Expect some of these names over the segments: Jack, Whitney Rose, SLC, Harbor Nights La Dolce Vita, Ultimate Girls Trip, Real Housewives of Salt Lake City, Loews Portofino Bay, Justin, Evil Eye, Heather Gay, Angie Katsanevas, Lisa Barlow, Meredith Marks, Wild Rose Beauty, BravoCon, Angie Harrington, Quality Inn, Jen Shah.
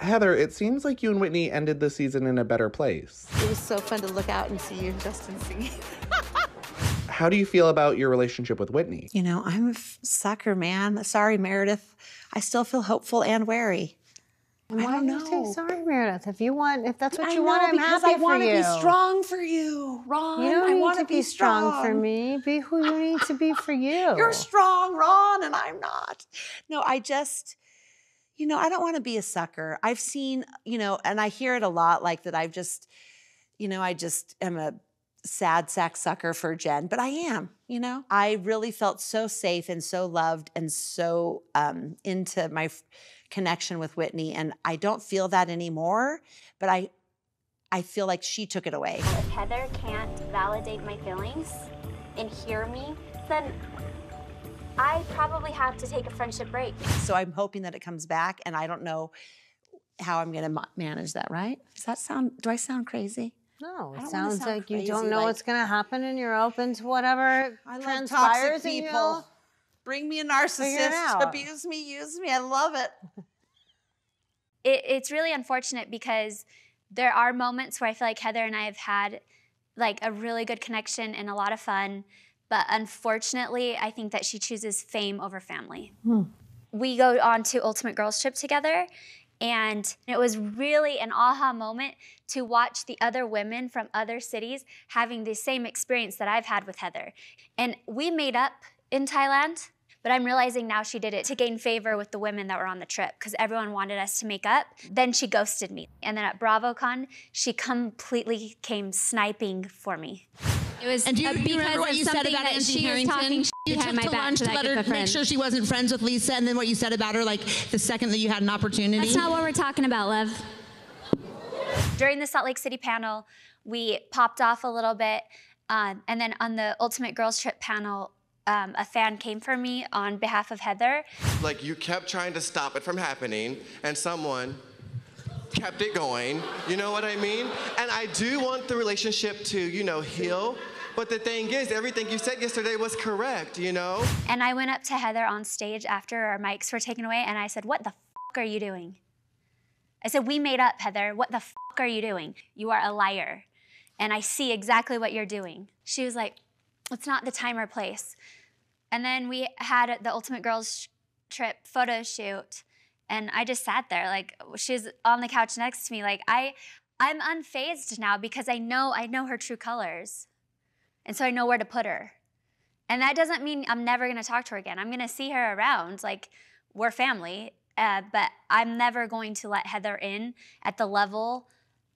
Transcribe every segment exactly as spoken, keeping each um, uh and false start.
Heather, it seems like you and Whitney ended the season in a better place. It was so fun to look out and see you and Justin singing. How do you feel about your relationship with Whitney? You know, I'm a sucker, man. Sorry, Meredith. I still feel hopeful and wary. Why I don't know. Sorry, Meredith. If you want, if that's what I you know, want, I'm happy I for you. I want to be strong for you, Ron. You don't I need want to be strong. strong for me. Be who you need to be for you. You're strong, Ron, and I'm not. No, I just, you know, I don't want to be a sucker. I've seen, you know, and I hear it a lot, like that. I've just, you know, I just am a sad sack sucker for Jen, but I am. You know, I really felt so safe and so loved and so um, into my connection with Whitney, and I don't feel that anymore, but I I feel like she took it away. If Heather can't validate my feelings and hear me, then I probably have to take a friendship break. So I'm hoping that it comes back, and I don't know how I'm gonna manage that, right? Does that sound, do I sound crazy? No, it sounds like you don't know what's gonna happen and you're open to whatever transpires in you. Bring me a narcissist, abuse me, use me. I love it. it. It's really unfortunate because there are moments where I feel like Heather and I have had like a really good connection and a lot of fun. But unfortunately, I think that she chooses fame over family. Hmm. We go on to Ultimate Girls Trip together, and it was really an aha moment to watch the other women from other cities having the same experience that I've had with Heather. And we made up in Thailand. But I'm realizing now she did it to gain favor with the women that were on the trip because everyone wanted us to make up. Then she ghosted me. And then at BravoCon, she completely came sniping for me. It was and do you, because you remember what you said about Angie Harrington? You took my to lunch to let her make sure she wasn't friends with Lisa, and then what you said about her like the second that you had an opportunity? That's not what we're talking about, love. During the Salt Lake City panel, we popped off a little bit. Uh, and then on the Ultimate Girls Trip panel, Um, a fan came for me on behalf of Heather. Like, you kept trying to stop it from happening, and someone kept it going. You know what I mean? And I do want the relationship to, you know, heal. But the thing is, everything you said yesterday was correct, you know? And I went up to Heather on stage after our mics were taken away, and I said, "What the fuck are you doing?" I said, "We made up, Heather. What the fuck are you doing? You are a liar. And I see exactly what you're doing." She was like, "It's not the time or place." And then we had the Ultimate Girls Trip photo shoot, and I just sat there, like, she's on the couch next to me, like, I, I'm unfazed now because I know, I know her true colors, and so I know where to put her. And that doesn't mean I'm never gonna talk to her again. I'm gonna see her around, like, we're family, uh, but I'm never going to let Heather in at the level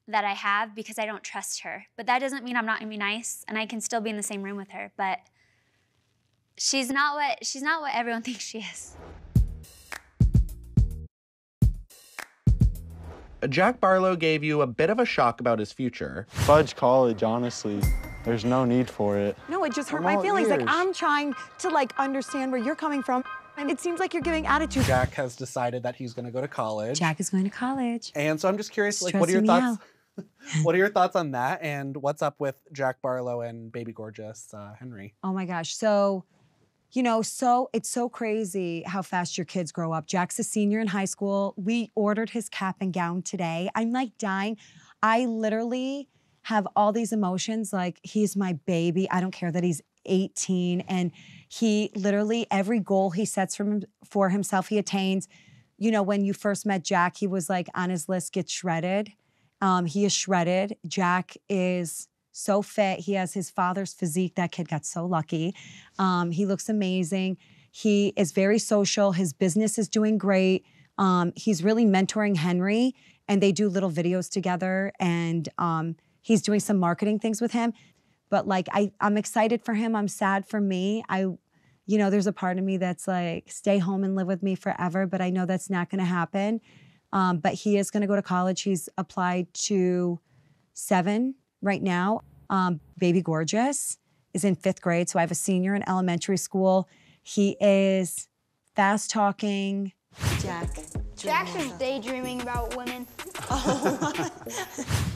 that I have because I don't trust her. But that doesn't mean I'm not gonna be nice, and I can still be in the same room with her, but She's not what she's not what everyone thinks she is. Jack Barlow gave you a bit of a shock about his future. Fudge college, honestly. There's no need for it. No, it just hurt my feelings. Like, I'm trying to like understand where you're coming from, and it seems like you're giving attitude. Jack has decided that he's going to go to college. Jack is going to college. And so I'm just curious, like, what are your thoughts? What are your thoughts on that? And what's up with Jack Barlow and baby gorgeous uh, Henry? Oh my gosh, so. You know, so it's so crazy how fast your kids grow up. Jack's a senior in high school. We ordered his cap and gown today. I'm like dying. I literally have all these emotions like he's my baby. I don't care that he's eighteen. And he literally, every goal he sets for, him, for himself, he attains. You know, when you first met Jack, he was like on his list, get shredded. Um, he is shredded. Jack is so fit. He has his father's physique. That kid got so lucky. Um, he looks amazing. He is very social. His business is doing great. Um, he's really mentoring Henry, and they do little videos together, and um, he's doing some marketing things with him. But like, I, I'm excited for him. I'm sad for me. I, you know, there's a part of me that's like, stay home and live with me forever, but I know that's not gonna happen. Um, but he is gonna go to college. He's applied to seven right now. Um, baby gorgeous is in fifth grade, so I have a senior in elementary school. He is fast talking. Jack. Jack's just daydreaming about women. Oh.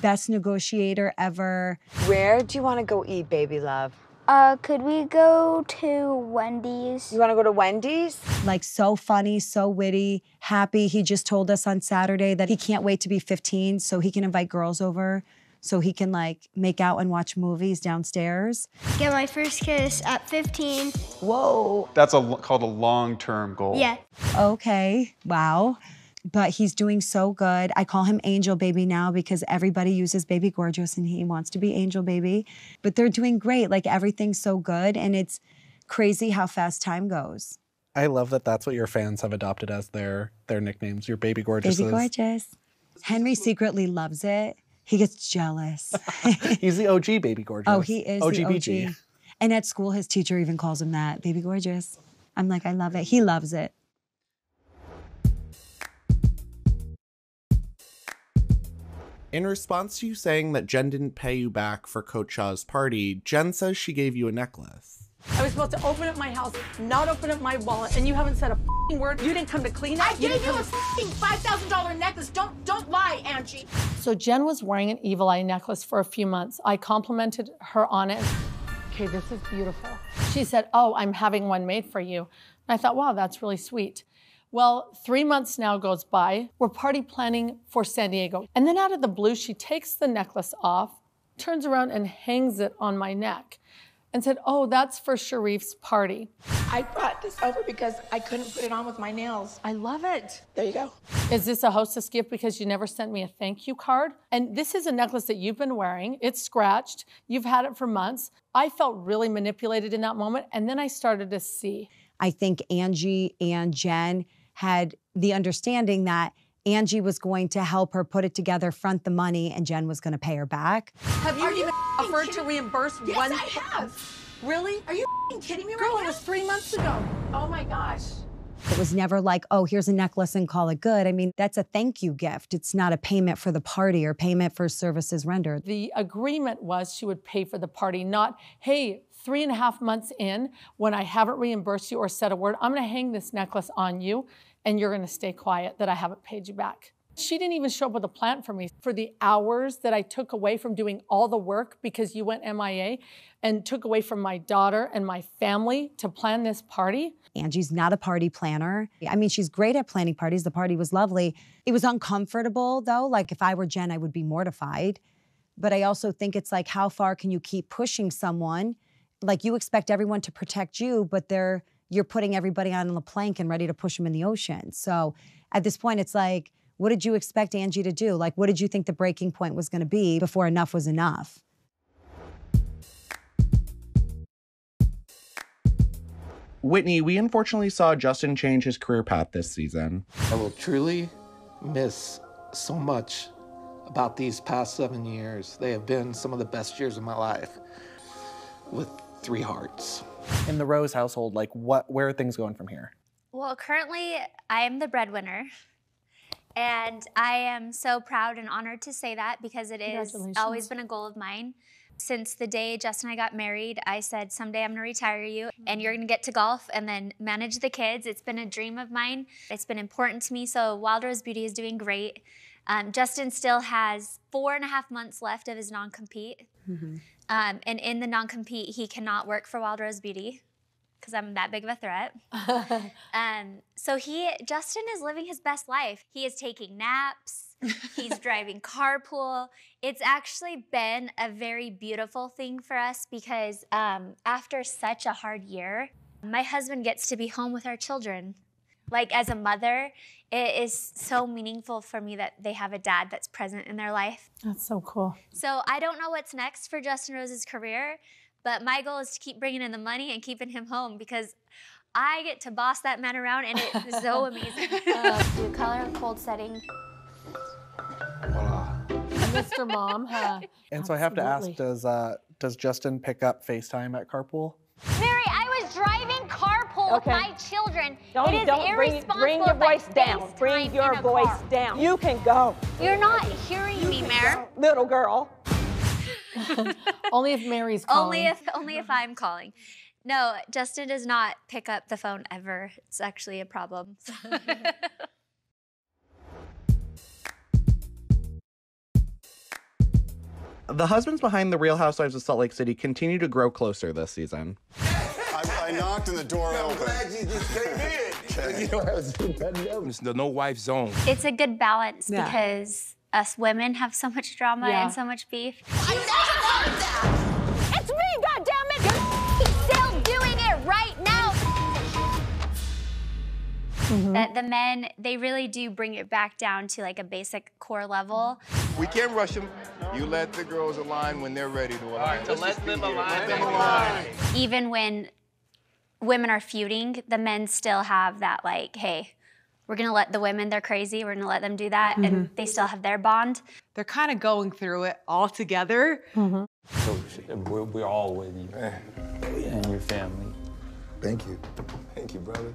Best negotiator ever. Where do you want to go eat, baby love? Uh, could we go to Wendy's? You want to go to Wendy's? Like, so funny, so witty, happy. He just told us on Saturday that he can't wait to be fifteen so he can invite girls over, so he can, like, make out and watch movies downstairs. Get my first kiss at fifteen. Whoa. That's a, called a long-term goal. Yeah. Okay, wow. But he's doing so good. I call him Angel Baby now because everybody uses Baby Gorgeous and he wants to be Angel Baby. But they're doing great. Like, everything's so good and it's crazy how fast time goes. I love that that's what your fans have adopted as their their nicknames, your Baby Gorgeouses. Baby Gorgeous. Henry secretly loves it. He gets jealous. He's the O G Baby Gorgeous. Oh, he is O G B G. O G. And at school, his teacher even calls him that, Baby Gorgeous. I'm like, I love it. He loves it. In response to you saying that Jen didn't pay you back for Coach Shah's party, Jen says she gave you a necklace. I was supposed to open up my house, not open up my wallet, and you haven't said a f***ing word. You didn't come to clean up. I you gave you a f***ing five thousand dollar necklace. Don't, don't lie, Angie. So Jen was wearing an Evil Eye necklace for a few months. I complimented her on it. Okay, this is beautiful. She said, oh, I'm having one made for you. And I thought, wow, that's really sweet. Well, three months now goes by. We're party planning for San Diego. And then out of the blue, she takes the necklace off, turns around and hangs it on my neck and said, oh, that's for Sharif's party. I brought this over because I couldn't put it on with my nails. I love it. There you go. Is this a hostess gift because you never sent me a thank you card? And this is a necklace that you've been wearing. It's scratched. You've had it for months. I felt really manipulated in that moment. And then I started to see. I think Angie and Jen had the understanding that Angie was going to help her put it together, front the money, and Jen was going to pay her back. Have you even offered to reimburse one? Yes, I have. Really? Are you kidding me right now? Girl, it was three months ago. Oh my gosh. It was never like, oh, here's a necklace and call it good. I mean, that's a thank you gift. It's not a payment for the party or payment for services rendered. The agreement was she would pay for the party, not, hey, three and a half months in, when I haven't reimbursed you or said a word, I'm going to hang this necklace on you and you're going to stay quiet that I haven't paid you back. She didn't even show up with a plan for me. For the hours that I took away from doing all the work because you went M I A and took away from my daughter and my family to plan this party. Angie's not a party planner. I mean, she's great at planning parties. The party was lovely. It was uncomfortable though. Like, if I were Jen, I would be mortified. But I also think it's like, how far can you keep pushing someone? Like, you expect everyone to protect you, but they're, you're putting everybody on the plank and ready to push them in the ocean. So at this point, it's like, what did you expect Angie to do? Like, what did you think the breaking point was going to be before enough was enough? Whitney, we unfortunately saw Justin change his career path this season. I will truly miss so much about these past seven years. They have been some of the best years of my life with three hearts. In the Rose household, like, what, where are things going from here? Well, currently, I am the breadwinner. And I am so proud and honored to say that because it has always been a goal of mine. Since the day Justin and I got married, I said, someday I'm gonna retire you and you're gonna get to golf and then manage the kids. It's been a dream of mine. It's been important to me, so Wild Rose Beauty is doing great. Um, Justin still has four and a half months left of his non-compete. Mm-hmm. um, and in the non-compete, he cannot work for Wild Rose Beauty because I'm that big of a threat. um, so he, Justin is living his best life. He is taking naps, he's driving carpool. It's actually been a very beautiful thing for us because um, after such a hard year, my husband gets to be home with our children. Like, as a mother, it is so meaningful for me that they have a dad that's present in their life. That's so cool. So I don't know what's next for Justin Rose's career, but my goal is to keep bringing in the money and keeping him home because I get to boss that man around and it is so amazing. Blue color, cold setting. Voila. Mister Mom, huh? And absolutely. So I have to ask, does uh, does Justin pick up FaceTime at carpool? Mary, I was driving carpool okay. with my children. Don't, it is don't irresponsible bring, bring your voice down. FaceTime bring your voice car. down. You can go. You're not hearing you me, Mare. Go. Little girl. Only if Mary's calling. Only if, only if I'm calling. No, Justin does not pick up the phone ever. It's actually a problem. The husbands behind the Real Housewives of Salt Lake City continue to grow closer this season. I, I knocked and the door opened. I'm glad you just came in. Okay. You know, I was it's the no-wife zone. It's a good balance yeah. because us women have so much drama yeah. and so much beef. I never wanted that! It's me, goddammit! You're still doing it right now! Mm-hmm. That the men, they really do bring it back down to like a basic core level. We can't rush them. You let the girls align when they're ready to align. All right, to let them align, let them align. Even when women are feuding, the men still have that like, hey, we're gonna let the women, they're crazy, we're gonna let them do that, mm-hmm. and they still have their bond. They're kind of going through it all together. Mm-hmm. So we're, we're all with you and your family. Thank you, thank you, brother.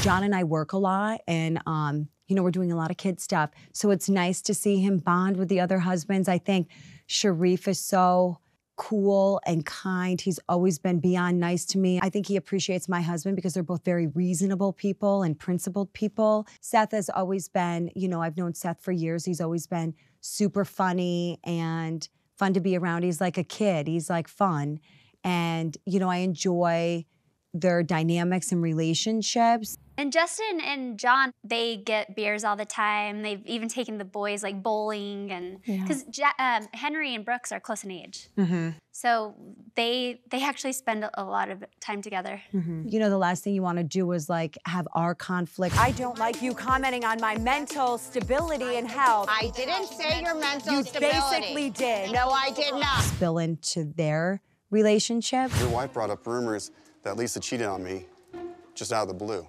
John and I work a lot, and um, you know, we're doing a lot of kid stuff, so it's nice to see him bond with the other husbands. I think Sharif is so cool and kind. He's always been beyond nice to me. I think he appreciates my husband because they're both very reasonable people and principled people. Seth has always been, you know, I've known Seth for years. He's always been super funny and fun to be around. He's like a kid. He's like fun. And, you know, I enjoy their dynamics and relationships. And Justin and John, they get beers all the time. They've even taken the boys like bowling, and because yeah. um, Henry and Brooks are close in age, mm-hmm. so they they actually spend a lot of time together. Mm-hmm. You know, the last thing you want to do is like have our conflict. I don't like you commenting on my mental stability and health. I didn't say your mental you stability. You basically did. No, I did not. Spill into their relationship. Your wife brought up rumors that Lisa cheated on me just out of the blue.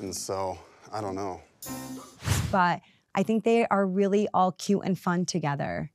And so, I don't know. But I think they are really all cute and fun together.